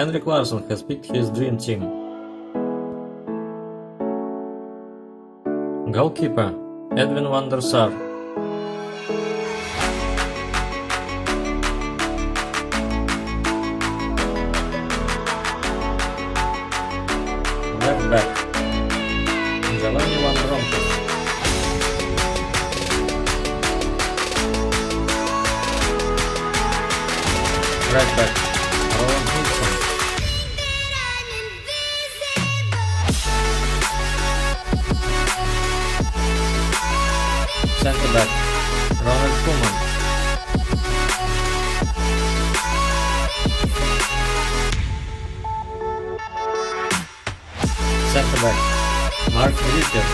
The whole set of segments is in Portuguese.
Henrik Larsson has picked his dream team. Goalkeeper Edwin van der Sar. Left back right back Ronald Koeman. Center back Ronald Koeman. Center back Mark Richard.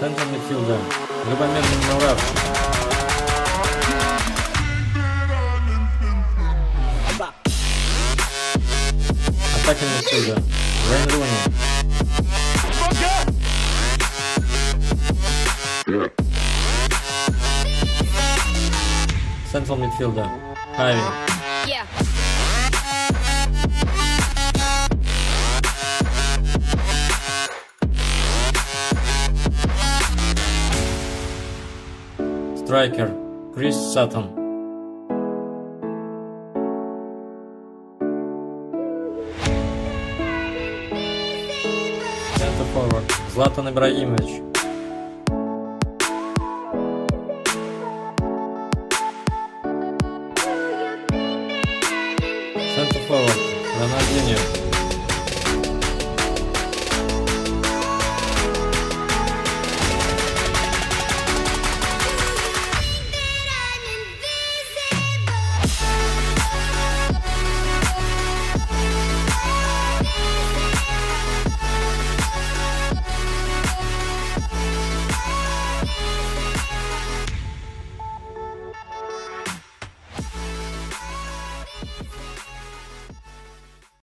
Center midfielder Любомир Мурашов. Attacking midfielder Wayne Rooney. Central midfielder Kevin. Striker Chris Sutton. Forward Zlatan Ibrahimovic.